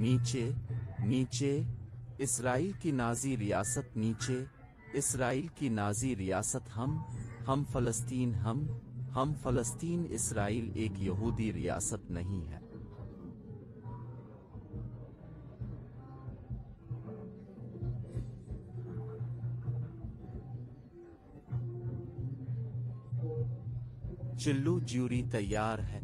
नीचे नीचे इसराइल की नाजी रियासत, नीचे इसराइल की नाजी रियासत, हम फलस्तीन। इसराइल एक यहूदी रियासत नहीं है। चिल्लू ज्यूरी तैयार है।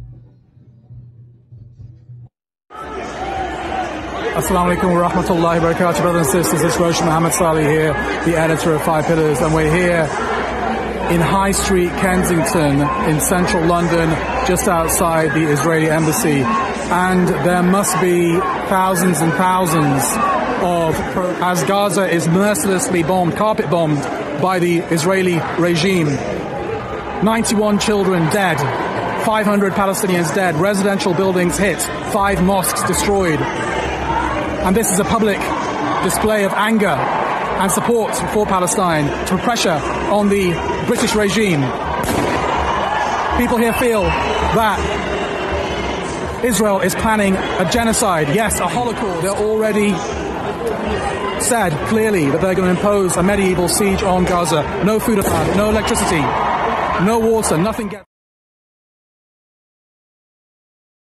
Assalamu alaikum wa rahmatullahi wa barakatuh, brothers and sisters. It's Roshan Mohammed Salih here, the editor of Five Pillars, and we're here in High Street, Kensington, in central London, just outside the Israeli embassy. And there must be thousands and thousands of, as Gaza is mercilessly bombed, carpet bombed by the Israeli regime. 91 children dead, 500 Palestinians dead, residential buildings hit, 5 mosques destroyed. And this is a public display of anger and support for Palestine, to pressure on the British regime. People here feel that Israel is planning a genocide, yes, a holocaust. They're already said clearly that they're going to impose a medieval siege on Gaza. No food allowed, no electricity, no water, nothing gets